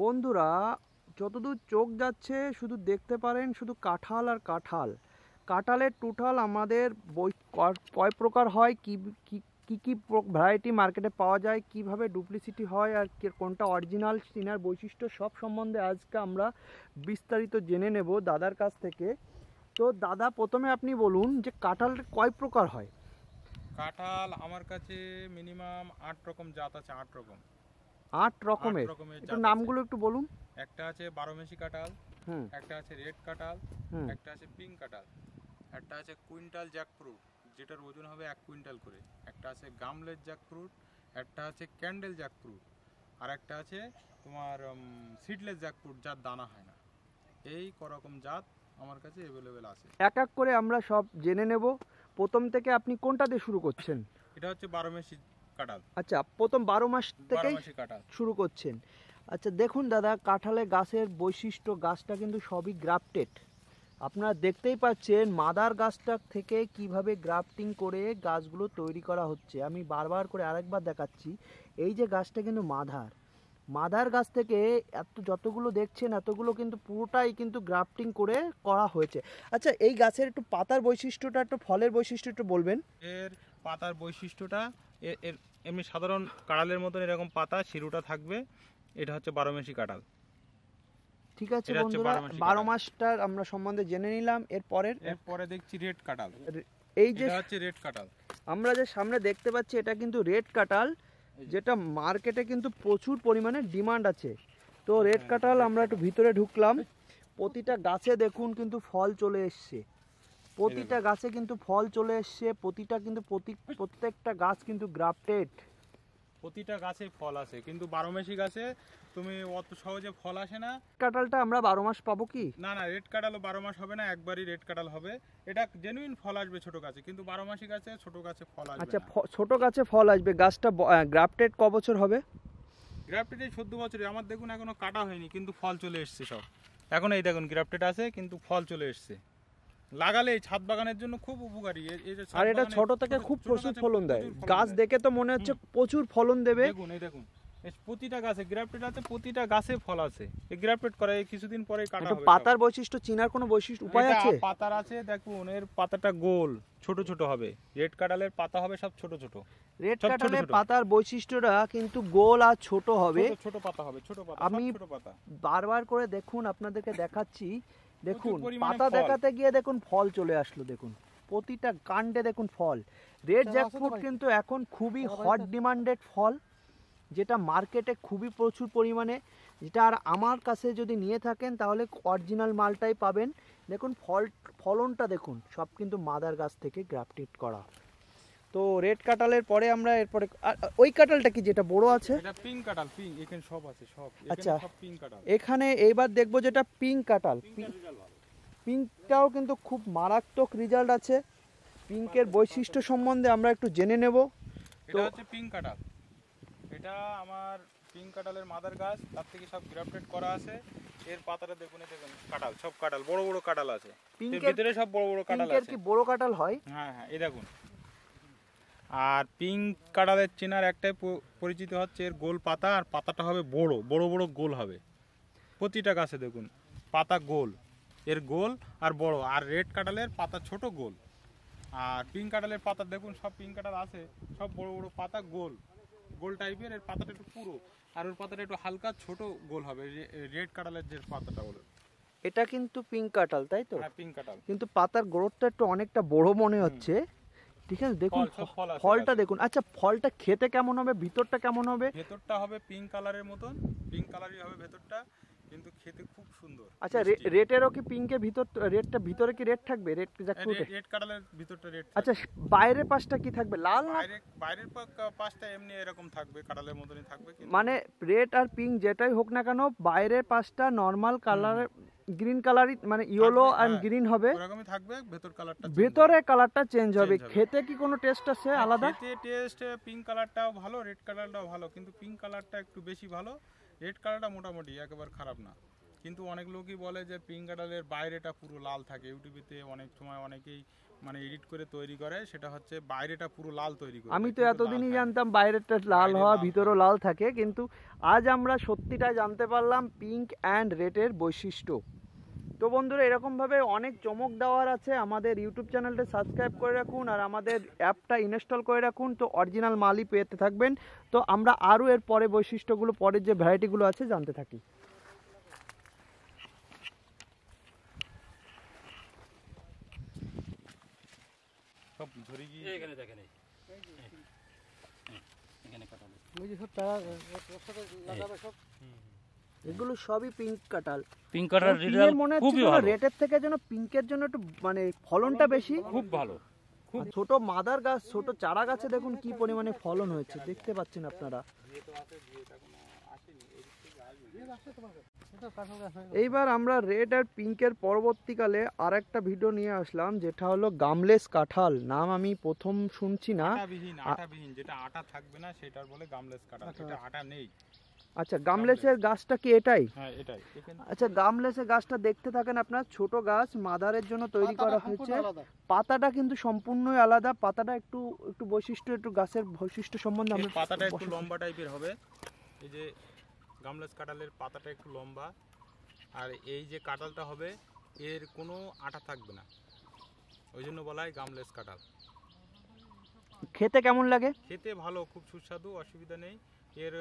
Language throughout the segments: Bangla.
বন্ধুরা যতদূর চোখ যাচ্ছে শুধু দেখতে পারেন শুধু কাঁঠাল আর কাঁঠাল। কাঁঠালের টোটাল আমাদের কয় প্রকার হয়, কি কি কি ভ্যারাইটি মার্কেটে পাওয়া যায়, কিভাবে ডুপ্লিসিটি হয় আর কোনটা অরিজিনাল, চিনার বৈশিষ্ট্য সব সম্বন্ধে আজকে আমরা বিস্তারিত জেনে নেব দাদার কাছ থেকে। তো দাদা প্রথমে আপনি বলুন যে কাঁঠাল কয় প্রকার হয়। কাঁঠাল আমার কাছে মিনিমাম ৮ রকম জাত আছে। ৮ রকম ৮ রকমের একটু নামগুলো একটু বলুন। একটা আছে 12 মেশি কাঁঠাল, একটা আছে রেড কাঁঠাল, একটা আছে পিঙ্ক কাঁঠাল, একটা আছে কুইন্টাল জ্যাকফ্রুট যেটার ওজন হবে 1 কুইন্টাল করে, একটা আছে গামলেট জ্যাকফ্রুট, একটা আছে ক্যান্ডেল জ্যাকফ্রুট, আর একটা আছে তোমার সিডলেস জ্যাকফ্রুট যার দানা হয় না। এই রকম জাত আমার কাছে অ্যাভেলেবেল আছে। এক এক করে আমরা সব জেনে নেব। প্রথম থেকে আপনি কোনটা দিয়ে শুরু করছেন? এটা হচ্ছে 12 মেশি কাঁঠাল। আচ্ছা, প্রথম 12 মাস থেকেই শুরু করছেন। আচ্ছা দেখুন দাদা, কাঁঠালে গাছের বৈশিষ্ট্য, গাছটা কিন্তু সবই গ্রাফটেড। আপনারা দেখতেই পাচ্ছেন মাদার গাছটা থেকে কিভাবে গ্রাফটিং করে গাছগুলো তৈরি করা হচ্ছে। আমি বারবার করে আরেকবার দেখাচ্ছি, এই যে গাছটা কিন্তু মাদার গাছ থেকে এত যতগুলো দেখছেন এতগুলো কিন্তু পুরোটাই কিন্তু গ্রাফটিং করে করা হয়েছে। আচ্ছা, এই গাছের একটু পাতার বৈশিষ্ট্যটা, একটু ফলের বৈশিষ্ট্য একটু বলবেন। এর পাতার বৈশিষ্ট্যটা এর এমনি সাধারণ কাঁঠালের মতন এরকম পাতা শিরুটা থাকবে। এটা হচ্ছে 12 মেশি কাঁঠাল। ঠিক আছে বন্ধুরা, 12 মাসটার আমরা সম্বন্ধে জেনে নিলাম। এরপরে দেখছি রেড কাঁঠাল। এই যে হচ্ছে রেড কাঁঠাল, আমরা যে সামনে দেখতে পাচ্ছি এটা কিন্তু রেড কাঁঠাল, যেটা মার্কেটে কিন্তু প্রচুর পরিমাণে ডিমান্ড আছে। তো রেড কাঁঠাল আমরা একটু ভিতরে ঢুকলাম। প্রতিটা গাছে দেখুন কিন্তু ফল চলে এসছে, প্রতিটা গাছে কিন্তু ফল চলে এসছে, প্রত্যেকটা গাছ কিন্তু গ্রাফটেড, প্রতিটা গাছে ফল আসে। কিন্তু 12 মাসি গাছে তুমি অত সহজে ফল আসে না। কাঁঠালটা আমরা 12 মাস পাবো কি? না না, রেড কাঁঠালও 12 মাস হবে না, একবারই রেড কাঁঠাল হবে। এটা জেনুইন ফল আসবে ছোট গাছে, কিন্তু 12 মাসি গাছে ছোট গাছে ফল আসবে। আচ্ছা, ছোট গাছে ফল আসবে। গাছটা গ্রাফটেড ক বছর হবে? গ্রাফটেড 14 বছরে। আমার দেখুন এখনো কাটা হয়নি কিন্তু ফল চলে এসছে সব। এখন এই দেখুন গ্রাফটেড আছে কিন্তু ফল চলে এসছে। লাগালে ছাদ বাগানের জন্য খুব উপকারী। আর এটা ছোট থেকে খুব প্রচুর ফলন দেয়। গাছ দেখে তো মনে হচ্ছে প্রচুর ফলন দেবে। দেখুন এই দেখুন, প্রতিটা গাছে গ্রাফটেড আছে, প্রতিটা গাছে ফল আছে। এই গ্রাফটেড করা কিছুদিন পরে কাটা হবে। পাতার বৈশিষ্ট্য চিনার কোনো বৈশিষ্ট্য উপায় আছে? পাতার আছে, দেখুন এর পাতাটা গোল, ছোট ছোট হবে। রেড কাঁঠালের পাতা হবে সব ছোট ছোট। রেড কাঁঠালের পাতার বৈশিষ্ট্যটা কিন্তু গোল আর ছোট হবে, ছোট পাতা হবে, ছোট পাতা। আমি বারবার করে দেখুন আপনাদেরকে দেখাচ্ছি, দেখুন পাতা দেখাতে গিয়ে দেখুন ফল চলে আসলো। দেখুন প্রতিটা কাণ্ডে দেখুন ফল। রেড জ্যাকফ্রুট কিন্তু এখন খুবই হট ডিমান্ডেড ফল, যেটা মার্কেটে খুবই প্রচুর পরিমাণে। যেটা আর আমার কাছে যদি নিয়ে থাকেন তাহলে অরিজিনাল মালটাই পাবেন। দেখুন ফলনটা দেখুন, সব কিন্তু মাদার গাছ থেকে গ্রাফটেড করা। তো রেড কাঁঠালের পরে আমরা এরপরে ওই কাঁঠালটা কি যেটা বড় আছে? এটা পিঙ্ক কাঁঠাল। পিঙ্ক এখানে সব আছে, সব এখানে সব পিঙ্ক কাঁঠাল। এখানে এইবার দেখব যেটা পিঙ্ক কাঁঠাল। পিঙ্কটাও কিন্তু খুব মারাত্মক রেজাল্ট আছে। পিঙ্কের বৈশিষ্ট্য সম্বন্ধে আমরা একটু জেনে নেব। এটা হচ্ছে পিঙ্ক কাঁঠাল। এটা আমার পিঙ্ক কাঁঠালের মাদার গাছ, তার থেকে সব গ্রাফটেড করা আছে। এর পাতাটা দেখুন, দেখুন কাঁঠাল, সব কাঁঠাল বড় বড় কাঁঠাল আছে। পিঙ্কের ভিতরে সব বড় বড় কাঁঠাল আছে। কি বড় কাঁঠাল হয়? হ্যাঁ হ্যাঁ, এই দেখুন। আর পিঙ্ক কাঁঠালের চেনার একটাই পরিচিত হচ্ছে এর গোল পাতা, আর পাতাটা হবে বড় বড় বড় গোল হবে। প্রতিটা গাছে দেখুন পাতা গোল, এর গোল আর বড়। আর রেড কাঁঠালের পাতা ছোট গোল, আর পিঙ্ক কাঁঠালের পাতা দেখুন সব পিঙ্ক কাঁঠাল আছে, সব বড় বড় পাতা গোল গোল টাইপের। এর পাতাটা একটু পুরো, আর ওর পাতাটা একটু হালকা ছোট গোল হবে। রেড কাঁঠালের যে পাতাটা হলো এটা কিন্তু পিঙ্ক কাঁঠাল, তাই তো? হ্যাঁ, পিঙ্ক কাঁঠাল। কিন্তু পাতার গ্রোথটা একটু অনেকটা বড় মনে হচ্ছে। ঠিক আছে, দেখুন ফলটা দেখুন। আচ্ছা, ফলটা খেতে কেমন হবে? ভিতরটা কেমন হবে? ভেতরটা হবে পিঙ্ক কালারের মতন, পিঙ্ক কালারই হবে ভেতরটা, কিন্তু খেতে খুব সুন্দর। আচ্ছা, রেটেরও কি পিঙ্কের ভিতর রেটটা ভিতরে কি রেট থাকবে? রেট জ্যাকফ্রুটে রেড কালারের ভিতরটা রেট। আচ্ছা, বাইরের পাশটা কি থাকবে? লাল। বাইরের পাশটা এমনি এরকম থাকবে, কাঁঠালের মতনই থাকবে। মানে রেড আর পিঙ্ক যেটাই হোক না কেন, বাইরের পাশটা নরমাল কালারের গ্রিন কালারই, মানে ইয়েলো এন্ড গ্রিন হবে এরকমই থাকবে। ভেতরে কালারটা চেঞ্জ হবে। খেতে কি কোনো টেস্ট আছে আলাদা? খেতে টেস্ট পিঙ্ক কালারটাও ভালো, রেড কালারটাও ভালো, কিন্তু পিঙ্ক কালারটা একটু বেশি ভালো। রেড কালারটা মোটামুটি একেবারে খারাপ না, কিন্তু অনেক লোকই বলে যে পিঙ্ক কালারের বাইরেটা পুরো লাল থাকে। ইউটিউবেতে অনেক সময় অনেকেই মানে এডিট করে তৈরি করে সেটা হচ্ছে বাইরেটা পুরো লাল তৈরি করে। আমি তো এতদিনই জানতাম বাইরেটা লাল হয় ভিতরও লাল থাকে, কিন্তু আজ আমরা সত্যিটা জানতে পারলাম পিঙ্ক অ্যান্ড রেডের বৈশিষ্ট্য। তো বন্ধুরা এরকম ভাবে অনেক চমক দেওয়ার আছে। আমাদের ইউটিউব চ্যানেলটা সাবস্ক্রাইব করে রাখুন আর আমাদের অ্যাপটা ইনস্টল করে রাখুন, তো অরিজিনাল মালই পেতে থাকবেন। তো আমরা আরও এর পরে বৈশিষ্ট্যগুলো পরের যে ভ্যারাইটিগুলো আছে জানতে থাকি। এগুলো সবই পিঙ্ক কাঁঠাল। পিঙ্ক কাঁঠাল মনে হচ্ছে রেটের থেকে যেন পিঙ্কের জন্য একটু মানে ফলনটা বেশি, খুব ভালো। খুব ছোট মাদার গাছ, ছোট চারা গাছে দেখুন কি পরিমাণে ফলন হয়েছে, দেখতে পাচ্ছেন আপনারা। এইবার আমরা রেড আর পিঙ্কের পরবর্তীকালে আর একটা ভিডিও নিয়ে আসলাম, যেটা হলো গামলেস কাঁঠাল। নাম আমি প্রথম শুনছি না, যেটা আটা থাকবে না সেটার বলে গামলেস কাঁঠাল, যেটা আটা নেই। আচ্ছা গামলেসের গাছটা কি এটাই? হ্যাঁ এটাই। আচ্ছা গামলেসের গাছটা দেখতে থাকেন আপনার, ছোট গাছ মাদারের জন্য তৈরি করা হয়েছে। পাতাটা কিন্তু সম্পূর্ণই আলাদা, পাতাটা একটু একটু বৈশিষ্ট্য, একটু গাছের বৈশিষ্ট্য সম্বন্ধে আমরা। পাতাটা একটু লম্বা টাইপের হবে, এই যে গামলেস কাঁঠালের পাতাটা একটু লম্বা। আর এই যে কাঁঠালটা হবে এর কোনো আটা থাকবে না, ওই জন্য বলা হয় গামলেস কাঁঠাল। খেতে কেমন লাগে? খেতে ভালো, খুব সুস্বাদু, অসুবিধা নেই। এর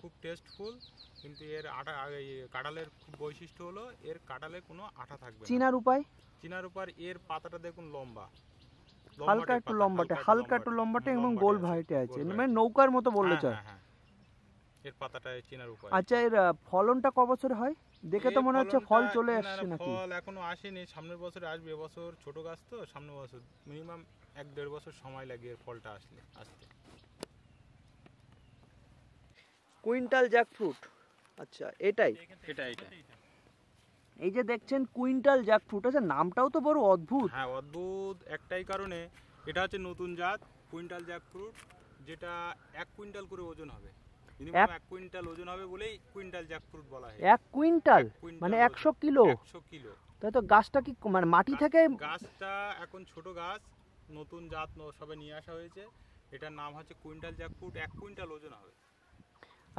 খুব টেস্টফুল, কিন্তু এর আটা, কাঁঠালের খুব বৈশিষ্ট্য হলো এর কাঁঠালে কোনো আটা থাকবে না। চিনার উপায়? চিনার উপায় এর পাতাটা দেখুন লম্বা, হালকা একটু লম্বাটে, হালকা একটু লম্বাটে এবং গোল ভাইটে আছে, মানে নৌকার মতো বললে চলে এর পাতাটা, চিনার উপায়। আচ্ছা এর ফলনটা কত বছর হয়? দেখে তো মনে হচ্ছে ফল চলে আসছে নাকি? ফল এখনো আসেনি, সামনের বছর আসবে। এবছর ছোট গাছ তো, সামনের বছর মিনিমাম 1-1.5 বছর সময় লাগে এর ফলটা আসলে আসতে। কুইন্টাল জ্যাকফ্রুট, আচ্ছা এটাই এটা এই যে দেখছেন কুইন্টাল জ্যাকফ্রুট। আচ্ছা নামটাও তো বড় অদ্ভুত। হ্যাঁ অদ্ভুত একটাই কারণে, এটা হচ্ছে নতুন জাত কুইন্টাল জ্যাকফ্রুট, যেটা 1 কুইন্টাল করে ওজন হবে। মাটি থেকে গাছটা এখন ছোট গাছ, নতুন জাত সবে নিয়ে আসা হয়েছে, এটার নাম হচ্ছে কুইন্টাল জ্যাকফ্রুট, 1 কুইন্টাল ওজন হবে।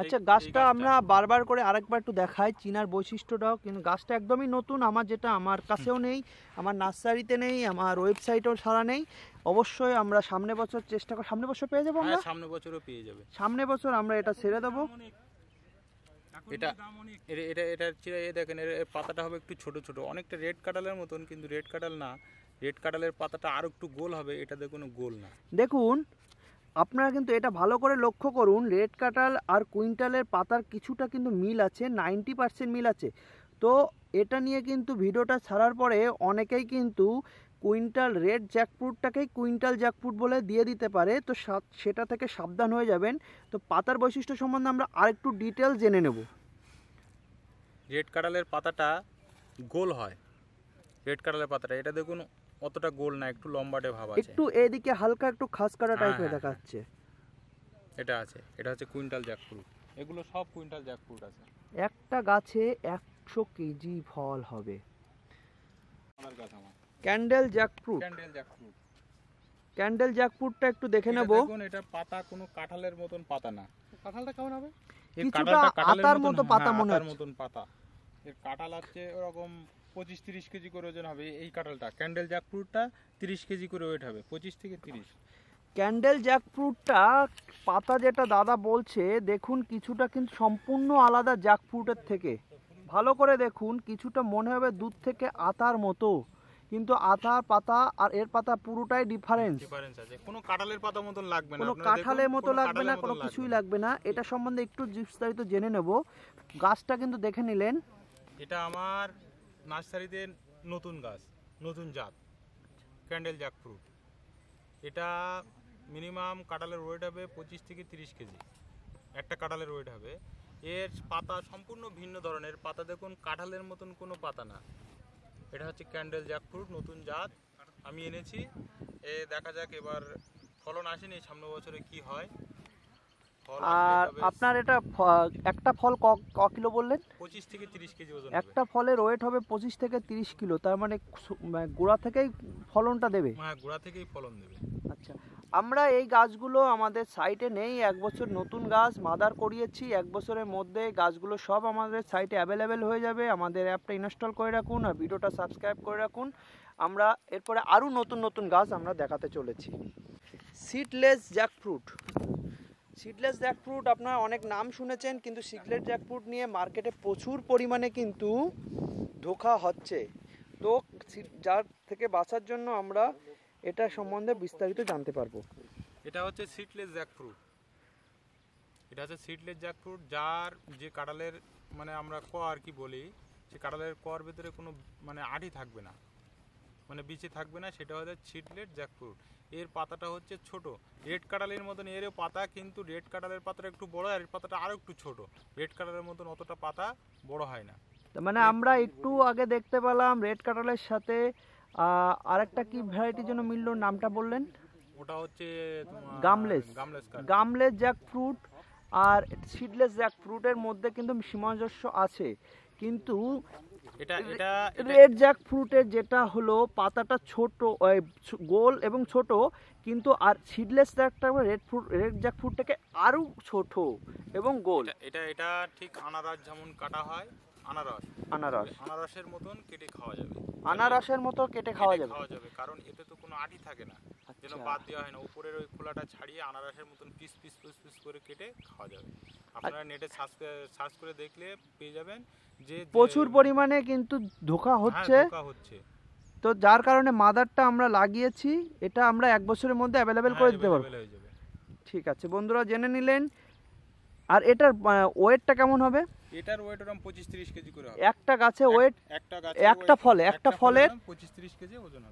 আচ্ছা গাছটা আমরা বারবার করে আরেকবার একটু দেখাই চিনার বৈশিষ্ট্যটাও, কিন্তু গাছটা একদমই নতুন। আমার যেটা আমার কাছেও নেই, আমার নার্সারিতে নেই, আমার ওয়েবসাইটেও সারা নেই। অবশ্যই আমরা সামনে বছর চেষ্টা করি, সামনে বছর পেয়ে যাবো। আমরা সামনে বছরও পেয়ে যাবে, সামনে বছর আমরা এটা ছেড়ে দেবো। এটা এটা এটা চিড়ে দেখেন, এর পাতাটা হবে একটু ছোট ছোট, অনেকটা রেড কাঁঠালের মতন, কিন্তু রেড কাঁঠাল না। রেড কাঁঠালের পাতাটা আর একটু গোল হবে, এটা দেখুন গোল না। দেখুন আপনারা কিন্তু এটা ভালো করে লক্ষ্য করুন, রেড কাঁঠাল আর কুইন্টালের পাতার কিছুটা কিন্তু মিল আছে, 90% মিল আছে। তো এটা নিয়ে কিন্তু ভিডিওটা ছাড়ার পরে অনেকেই কিন্তু কুইন্টাল রেড জ্যাকফ্রুটটাকেই কুইন্টাল জ্যাকফ্রুট বলে দিয়ে দিতে পারে, তো সেটা থেকে সাবধান হয়ে যাবেন। তো পাতার বৈশিষ্ট্য সম্বন্ধে আমরা আরেকটু ডিটেল জেনে নেব। রেড কাঁঠালের পাতাটা গোল হয়, রেড কাঁঠালের পাতাটা এটা দেখুন অতটা গোল না, একটু লম্বাটে ভাব আছে, একটু এদিকে হালকা একটু খাসকাটা টাইপের দেখাচ্ছে, এটা আছে। এটা হচ্ছে কুইন্টাল জ্যাকফ্রুট, এগুলো সব কুইন্টাল জ্যাকফ্রুট আছে। একটা গাছে 100 কেজি ফল হবে। আমার গাছ আমার candle jackfruit, candle jackfruit, candle জ্যাকফ্রুটটা একটু দেখে নেব। দেখুন এটা পাতা কোনো কাঁঠালের মতন পাতা না, কাঁঠালটা কেমন হবে? এই কাঁঠালটা আটার মতো পাতা মনে হয়, আটার মতন পাতা। এর কাঁঠাল আছে এরকম 25-30 কেজি করে ওজন হবে। এই কাঁঠালটা ক্যান্ডেল জ্যাকফ্রুটটা 30 কেজি করে ওয়েট হবে, 25 থেকে 30। ক্যান্ডেল জ্যাকফ্রুটটা পাতা যেটা দাদা বলছে দেখুন কিছুটা কিন্তু সম্পূর্ণ আলাদা জ্যাকফ্রুটের থেকে, ভালো করে দেখুন কিছুটা মনে হবে দুধ থেকে আতার মতো, কিন্তু আতার পাতা আর এর পাতা পুরোটাই ডিফারেন্স আছে। কোনো কাঁঠালের পাতা মতন লাগবে না, কোনো কাঁঠালের মতো লাগবে না, কোনো কিছুই লাগবে না। এটা সম্বন্ধে একটু বিস্তারিত জেনে নেব। গাছটা কিন্তু দেখে নিলেন, এটা আমার নার্সারিতে নতুন গাছ, নতুন জাত ক্যান্ডেল জ্যাকফ্রুট। এটা মিনিমাম কাঁঠালের ওয়েট হবে 25 থেকে 30 কেজি, একটা কাঁঠালের ওয়েট হবে। এর পাতা সম্পূর্ণ ভিন্ন ধরনের পাতা, দেখুন কাঁঠালের মতন কোনো পাতা না। এটা হচ্ছে ক্যান্ডেল জ্যাকফ্রুট, নতুন জাত আমি এনেছি। এ দেখা যাক, এবার ফলন আসেনি, সামনে বছরে কি হয়। আর আপনার এটা একটা ফল ক কিলো বললেন? 25 থেকে 30 কেজি ওজন। একটা ফলের ওয়েট হবে 25 থেকে 30 কিলো, তার মানে গোড়া থেকেই ফলনটা দেবে। হ্যাঁ, গোড়া থেকেই ফলন দেবে। আচ্ছা, আমরা এই গাছগুলো আমাদের সাইটে নেই, এক বছর নতুন গাছ মাদার করিয়েছি, এক বছরের মধ্যে গাছগুলো সব আমাদের সাইটে অ্যাভেলেবেল হয়ে যাবে। আমাদের অ্যাপটা ইনস্টল করে রাখুন আর ভিডিওটা সাবস্ক্রাইব করে রাখুন। আমরা এরপরে আরও নতুন নতুন গাছ আমরা দেখাতে চলেছি। সিডলেস জ্যাকফ্রুট, সিডলেস জ্যাকফ্রুট আপনারা অনেক নাম শুনেছেন, কিন্তু সিডলেস জ্যাকফ্রুট নিয়ে মার্কেটে প্রচুর পরিমাণে কিন্তু ধোঁকা হচ্ছে। তো যার থেকে বাঁচার জন্য আমরা এটা সম্বন্ধে বিস্তারিত জানতে পারবো। এটা হচ্ছে সিডলেস জ্যাকফ্রুট, এটা হচ্ছে সিডলেস জ্যাকফ্রুট, যার যে কাঁঠালের মানে আমরা ক আর কি বলি, সে কাঁঠালের কর ভিতরে কোনো মানে আঁটি থাকবে না, মানে বিচে থাকবে না, সেটা হচ্ছে সিডলেস জ্যাকফ্রুট। এর পাতাটা হচ্ছে ছোট, রেড কাঁঠালের মতন এরও পাতা, কিন্তু রেড কাঁঠালের পাতাটা একটু বড় আর এর পাতাটা আরও একটু ছোট, রেড কাঁঠালের মতন অতটা পাতা বড় হয় না। মানে আমরা একটু আগে দেখতে পেলাম রেড কাঁঠালের সাথে আরেকটা কি ভ্যারাইটির জন্য মিললো, নামটা বললেন? ওটা হচ্ছে গামলেস, গামলেস জ্যাকফ্রুট আর সিডলেস জ্যাকফ্রুটের মধ্যে কিন্তু সামঞ্জস্য আছে, কিন্তু রেড জ্যাকফ্রুটের যেটা হলো পাতাটা ছোট গোল এবং ছোট, কিন্তু আর সিডলেস জ্যাকটা রেড জ্যাকফ্রুটটাকে আরও ছোট এবং গোল। এটা এটা ঠিক আনারস যেমন কাটা হয়, আনারস আনারসের মতন কেটে খাওয়া যাবে, আনারসের মতো কেটে খাওয়া যাবে, কারণ এতে তো কোনো আটি থাকে না, যেন বাদ দেওয়া হয় না, উপরের ওই খোলাটা ছাড়িয়ে আনারসের মতন পিস পিস পিস পিস করে কেটে খাওয়া যাবে। আপনারা নেটে সার্চ করে দেখলে পেয়ে যাবেন যে প্রচুর পরিমাণে কিন্তু ধোঁকা হচ্ছে। তো যার কারণে মাদারটা আমরা লাগিয়েছি, এটা আমরা এক বছরের মধ্যে অ্যাভেলেবেল করে দিতে পারবো। ঠিক আছে বন্ধুরা, জেনে নিলেন। আর এটার ওয়েটটা কেমন হবে? এটার ওয়েট ওরকম 25-30 কেজি করে হবে। একটা গাছে ওয়েট, একটা ফলে 25-30 কেজি ওজন।